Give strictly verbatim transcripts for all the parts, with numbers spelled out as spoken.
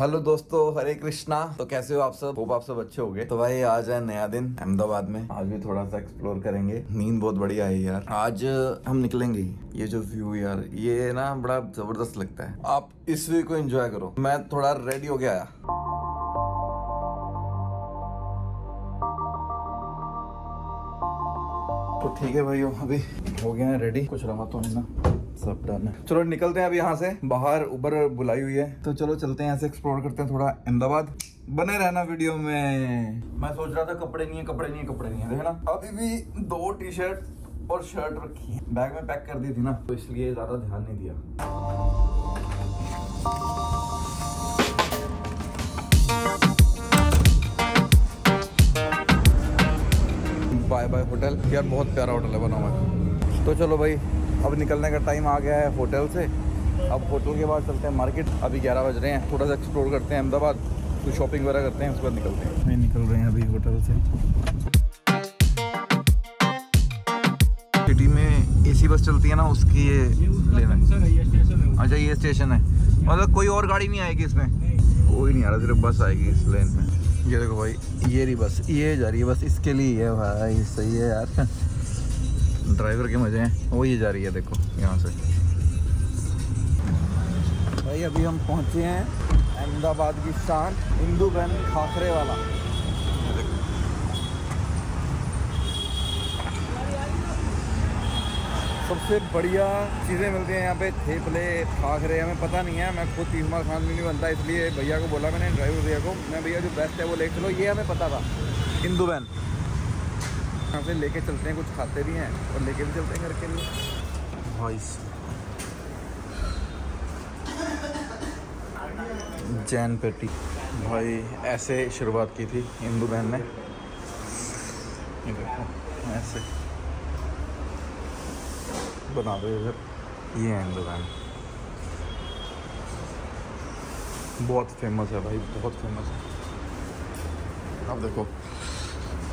Hello दोस्तों, हरे कृष्णा। तो कैसे हो आप सब? होप आप सब अच्छे हो गए। तो भाई आज है नया दिन अहमदाबाद में। आज भी थोड़ा सा एक्सप्लोर करेंगे। नींद बहुत बढ़िया है यार। आज हम निकलेंगे। ये जो व्यू यार, ये ना बड़ा जबरदस्त लगता है। आप इस व्यू को एंजॉय करो। मैं थोड़ा रेडी हो गया आया। तो ठीक है भैया, अभी हो गया है रेडी। कुछ रहा तो है ना, सब डन है। चलो निकलते हैं अब यहाँ से बाहर। उबर बुलाई हुई है तो चलो चलते हैं, यहाँ से एक्सप्लोर करते हैं थोड़ा अहमदाबाद। बने रहना वीडियो में। मैं सोच रहा था कपड़े नहीं है कपड़े नहीं है कपड़े नहीं है देखे ना, अभी भी दो टी शर्ट और शर्ट रखी है, बैग में पैक कर दी थी ना, तो इसलिए ज्यादा ध्यान नहीं दिया। बाय बाय होटल यार, बहुत प्यारा होटल है बना हुआ है। तो चलो भाई अब निकलने का टाइम आ गया है होटल से। अब होटल के बाद चलते हैं मार्केट। अभी ग्यारह बज रहे हैं। थोड़ा सा एक्सप्लोर करते हैं अहमदाबाद, तो शॉपिंग वगैरह करते हैं, उसके बाद निकलते हैं। नहीं निकल रहे हैं अभी होटल से। सिटी में ए सी बस चलती है ना, उसकी ये लेना है। अच्छा ये स्टेशन है, मतलब कोई और गाड़ी नहीं आएगी इसमें? कोई नहीं आ रहा, सिर्फ बस आएगी इस लेन में। ये देखो भाई, ये रही बस, ये जा रही है बस, इसके लिए है भाई। सही है यार, ड्राइवर के मजे हैं। वो ये जा रही है देखो यहाँ से। भाई अभी हम पहुँचे हैं अहमदाबाद की शान इंदू बहन खाखरे वाला। सबसे बढ़िया चीज़ें मिलती हैं यहाँ पे, थेपले, खाखरे। हमें पता नहीं है, मैं खुद तीस मार खान भी नहीं बनता, इसलिए भैया को बोला मैंने, ड्राइवर भैया को, मैं भैया जो बेस्ट है वो ले चलो। ये हमें पता था इंदू बहन। यहाँ से लेके चलते हैं, कुछ खाते भी हैं और लेके भी चलते हैं घर के लिए। भाई जैन पेटी भाई, ऐसे शुरुआत की थी इंदू बहन ने। ये देखो ऐसे बना दो इधर। ये है दुकान, बहुत फेमस है भाई, बहुत फेमस है। अब देखो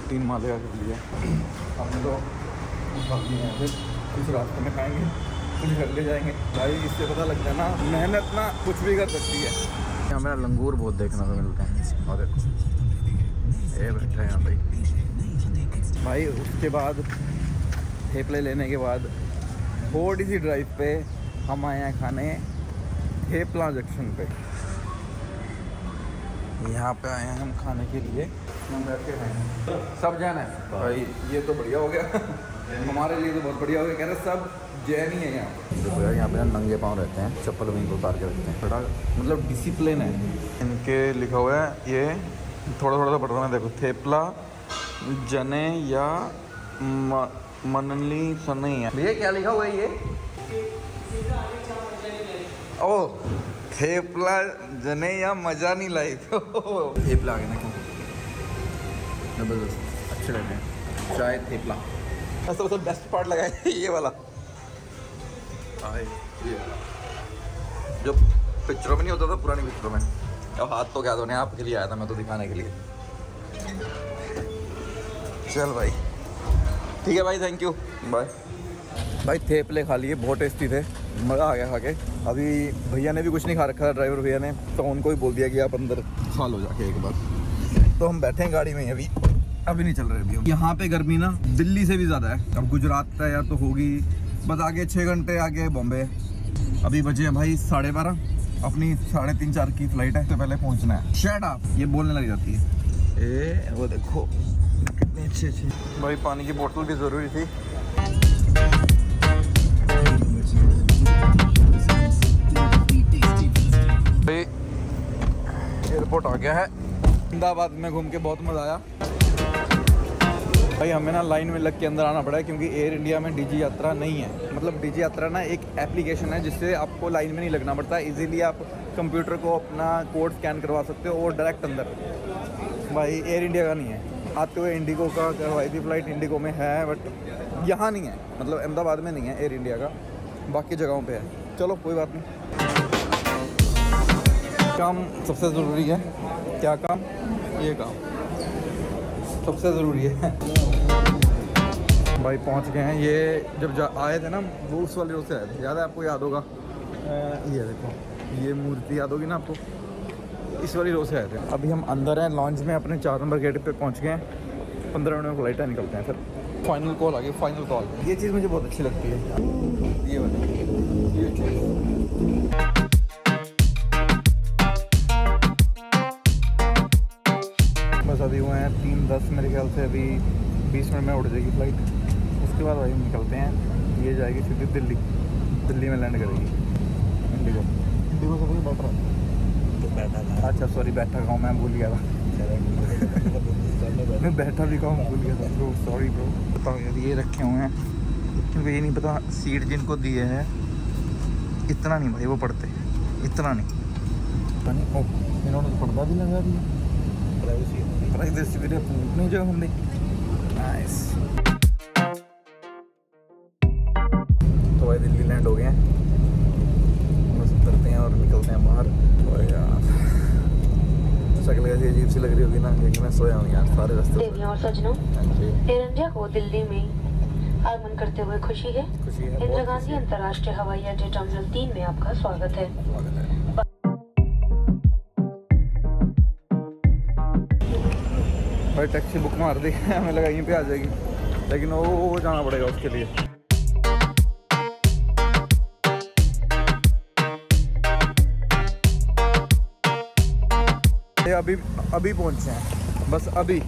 तीन माले का लिया हम तो हैं, फिर कुछ रास्ते में खाएंगे, कुछ घर ले जाएंगे। भाई इससे पता लगता है ना, मेहनत ना कुछ भी कर सकती है। यहाँ मेरा लंगूर बहुत देखने को मिलता है। और देखो ये बैठा है यहाँ भाई। भाई उसके बाद थेपले लेने के बाद थोड़ी सी ड्राइव पे हम आए हैं खाने थेपला जंक्शन पे। यहाँ पे आए हैं हम खाने के लिए, हम बैठ के खाएंगे। सब जैन है भाई, ये तो बढ़िया हो गया हमारे लिए, तो बहुत बढ़िया हो गया। कह रहे सब जैन ही है यहाँ पे। तो भैया यहाँ पे नंगे पाँव रहते हैं, चप्पल वहीं को उतार के रखते हैं। थोड़ा मतलब डिसिप्लिन है इनके। लिखा हुआ है ये, थोड़ा थोड़ा सा पढ़ रहा है देखो, थेपला जने या म... मनली सनई है भैया। क्या लिखा हुआ है ये? ओ थेपला जने या मजा नहीं लाई तो थेपला आगे ना जबरदस्त अच्छे लगे हैं। चाय थेपला सबसे तो बेस्ट पार्ट लगा है ये वाला। ये जो पिक्चरों में नहीं होता था, पुरानी पिक्चरों में। अब हाथ तो क्या धोने, आपके लिए आया था मैं तो, दिखाने के लिए। चल भाई ठीक है भाई, थैंक यू बाय। भाई थेपले खा लिए, बहुत टेस्टी थे, मज़ा आ गया खा के। अभी भैया ने भी कुछ नहीं खा रखा, ड्राइवर भैया ने, तो उनको भी बोल दिया कि आप अंदर खा लो जाके एक बार। तो हम बैठे हैं गाड़ी में अभी, अभी नहीं चल रहे अभी। यहाँ पे गर्मी ना दिल्ली से भी ज़्यादा है। अब गुजरात का यार तो होगी, बस आगे छः घंटे आगे बॉम्बे। अभी बजे हैं भाई साढ़े बारह, अपनी साढ़े तीन चार की फ्लाइट है, तो पहले पहुँचना है। शट अप, ये बोलने लग जाती है। ए वो देखो कितने अच्छे अच्छे। भाई पानी की बोतल भी ज़रूरी थी। भाई एयरपोर्ट आ गया है। अहमदाबाद में घूम के बहुत मज़ा आया। भाई हमें ना लाइन में लग के अंदर आना पड़ा है, क्योंकि एयर इंडिया में डीजी यात्रा नहीं है। मतलब डीजी यात्रा ना एक एप्लीकेशन है, जिससे आपको लाइन में नहीं लगना पड़ता। इजीली आप कंप्यूटर को अपना कोड स्कैन करवा सकते हो और डायरेक्ट अंदर। भाई एयर इंडिया का नहीं है। आते हुए इंडिगो का करवाई थी फ्लाइट, इंडिगो में है बट यहाँ नहीं है, मतलब अहमदाबाद में नहीं है एयर इंडिया का, बाकी जगहों पे है। चलो कोई बात नहीं। काम सबसे ज़रूरी है। क्या काम? ये काम सबसे ज़रूरी है। भाई पहुंच गए हैं। ये जब आए थे ना वो उस वाले रोज से आए थे, याद है आपको? याद होगा। ये देखो ये मूर्ति याद होगी ना आपको, इस वाली रोज से आए थे। अभी हम अंदर हैं लॉन्च में, अपने चार नंबर गेट पे पहुंच गए हैं। पंद्रह मिनट में फ्लाइट निकलते हैं सर। फाइनल कॉल आ गई, फाइनल कॉल। ये चीज़ मुझे बहुत अच्छी लगती है, ये वाली ये चीज़। अभी हुए हैं तीन दस मेरे ख्याल से, अभी बीस मिनट में उड़ जाएगी फ्लाइट। उसके बाद भाई हम निकलते हैं, ये जाएगी सीधी दिल्ली। दिल्ली में लैंड करेगी इंडिगो। इंडिगो से कोई बैठ रहा था? अच्छा सॉरी, बैठा गाँव मैं भूल गया था। मैं बैठा भी गाँव भूल गया था ब्रो, सॉरी ब्रो। बताओ यार, ये रखे हुए हैं क्योंकि ये नहीं पता सीट जिनको दिए हैं। इतना नहीं भाई वो पढ़ते, इतना नहीं पता नहीं इन्होंने पढ़ता भी लगा दिया। जो हमने नाइस। तो भाई दिल्ली लैंड हो गए हैं, बस उतरते हैं और निकलते हैं बाहर। और यार शक्ल कैसी अजीब सी लग रही होगी ना, क्योंकि मैं सोया हूँ यार सारे रास्ते। और सजनों, एयर इंडिया को दिल्ली में आगमन करते हुए खुशी है। इंदिरा गांधी अंतर्राष्ट्रीय हवाई अड्डे टर्मिनल तीन में आपका स्वागत है। भाई टैक्सी बुक मार दी, हमें लगा यहीं पे आ जाएगी, लेकिन वो वो जाना पड़ेगा उसके लिए। ये अभी अभी पहुंचे हैं, बस अभी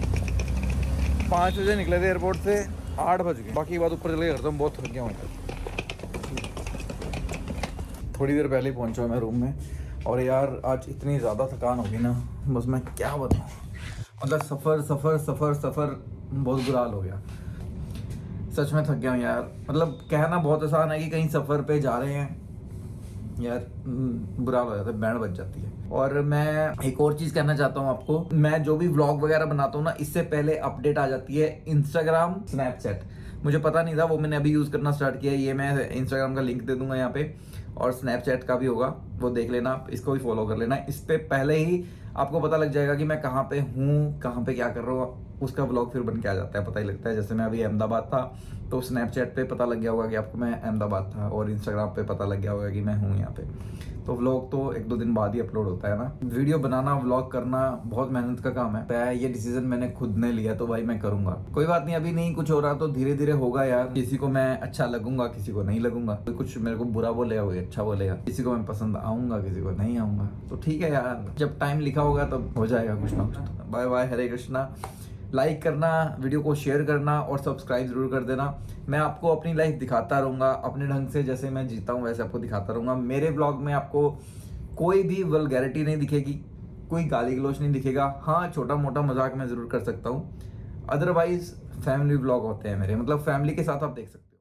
पाँच बजे निकले थे एयरपोर्ट से, आठ बज गए। बाकी बात ऊपर चले करता हूँ, बहुत थक गया हूँ। थोड़ी देर पहले ही पहुँचा मैं रूम में, और यार आज इतनी ज़्यादा थकान होगी ना, बस मैं क्या बताऊँ। मतलब सफ़र सफ़र सफ़र सफ़र बहुत बुरा हाल हो गया, सच में थक गया हूँ यार। मतलब कहना बहुत आसान है कि कहीं सफ़र पे जा रहे हैं, यार बुरा हाल हो जाता है, बैंड बज जाती है। और मैं एक और चीज़ कहना चाहता हूँ आपको, मैं जो भी व्लॉग वगैरह बनाता हूँ ना, इससे पहले अपडेट आ जाती है इंस्टाग्राम स्नैपचैट। मुझे पता नहीं था, वो मैंने अभी यूज़ करना स्टार्ट किया। ये मैं इंस्टाग्राम का लिंक दे दूँगा यहाँ पे, और स्नैपचैट का भी होगा, वो देख लेना आप, इसको भी फॉलो कर लेना। इस पर पहले ही आपको पता लग जाएगा कि मैं कहाँ पे हूँ, कहाँ पे क्या कर रहा हूँ, उसका व्लॉग फिर बन के आ जाता है, पता ही लगता है। जैसे मैं अभी अहमदाबाद था तो स्नैपचैट पे पता लग गया होगा कि आपको मैं अहमदाबाद था, और इंस्टाग्राम पे पता लग गया होगा कि मैं हूँ यहाँ पे। तो व्लॉग तो एक दो दिन बाद ही अपलोड होता है ना। वीडियो बनाना, व्लॉग करना बहुत मेहनत का काम है। ये डिसीजन मैंने खुद ने लिया, तो भाई मैं करूँगा। कोई बात नहीं, अभी नहीं कुछ हो रहा तो धीरे धीरे होगा यार। किसी को मैं अच्छा लगूंगा, किसी को नहीं लगूंगा, कोई कुछ मेरे को बुरा बोलेगा, कोई अच्छा बोलेगा, किसी को मैं पसंद आऊँगा, किसी को नहीं आऊँगा। तो ठीक है यार, जब टाइम लिखा होगा तब हो जाएगा कुछ ना कुछ। Bye bye, Hare Krishna. Like करना, वीडियो को शेयर करना, और सब्सक्राइब जरूर कर देना। मैं आपको अपनी लाइफ दिखाता रहूँगा अपने ढंग से, जैसे मैं जीता हूँ वैसे आपको दिखाता रहूँगा। मेरे ब्लॉग में आपको कोई भी वल्गैरिटी नहीं दिखेगी, कोई गाली गलौज नहीं दिखेगा। हाँ, छोटा मोटा मजाक मैं ज़रूर कर सकता हूँ, अदरवाइज फैमिली ब्लॉग होते हैं मेरे, मतलब फैमिली के साथ आप देख सकते हो।